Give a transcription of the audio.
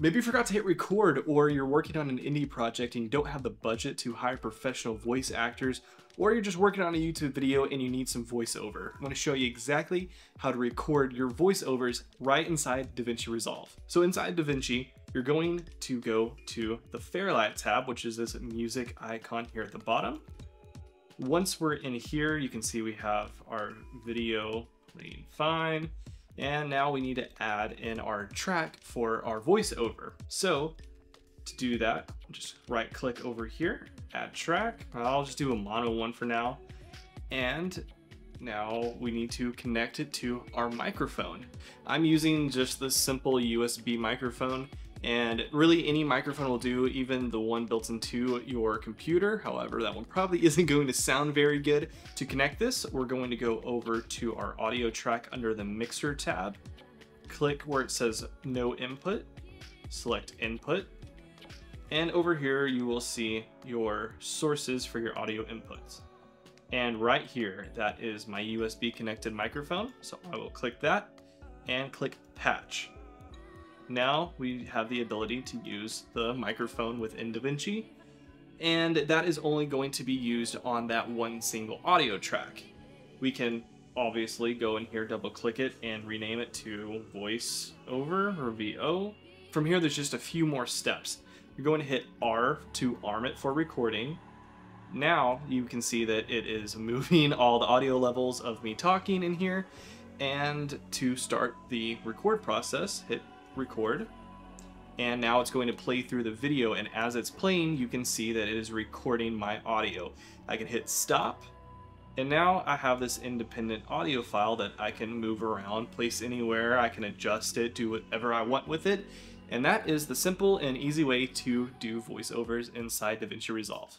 Maybe you forgot to hit record, or you're working on an indie project and you don't have the budget to hire professional voice actors, or you're just working on a YouTube video and you need some voiceover. I'm going to show you exactly how to record your voiceovers right inside DaVinci Resolve. So inside DaVinci, you're going to go to the Fairlight tab, which is this music icon here at the bottom. Once we're in here, you can see we have our video playing fine. And now we need to add in our track for our voiceover. So to do that, just right click over here, add track. I'll just do a mono one for now. And now we need to connect it to our microphone. I'm using just this simple USB microphone, and really any microphone will do, even the one built into your computer. However, that one probably isn't going to sound very good. To connect this, we're going to go over to our audio track under the mixer tab, click where it says no input, select input, and over here you will see your sources for your audio inputs. And right here, that is my USB connected microphone. So I will click that and click patch. Now we have the ability to use the microphone within DaVinci, and that is only going to be used on that one single audio track. We can obviously go in here, double click it, and rename it to voice over or VO. From here, there's just a few more steps. You're going to hit R to arm it for recording. Now you can see that it is moving all the audio levels of me talking in here, and to start the record process, hit record, and now it's going to play through the video, and as it's playing you can see that it is recording my audio. I can hit stop, and now I have this independent audio file that I can move around, place anywhere, I can adjust it, do whatever I want with it, and that is the simple and easy way to do voiceovers inside DaVinci Resolve.